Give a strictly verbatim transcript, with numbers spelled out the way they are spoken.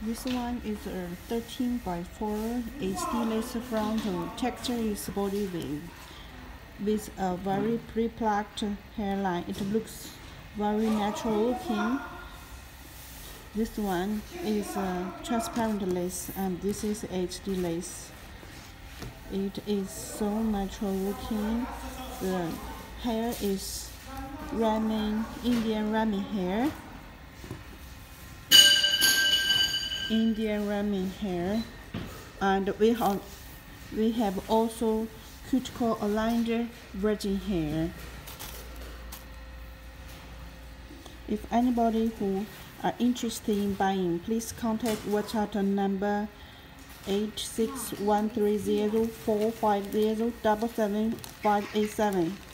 This one is a thirteen by four H D laser frontal. Texture is body wave with a very pre-plucked hairline. It looks very natural looking. This one is a transparent lace, and this is H D lace. It is so natural looking. The hair is Remy, Indian Remy hair. Indian Remy hair, and we have we have also cuticle aligned virgin hair. If anybody who are interested in buying, please contact WhatsApp number eight six one three zero four five zero double seven five eight seven.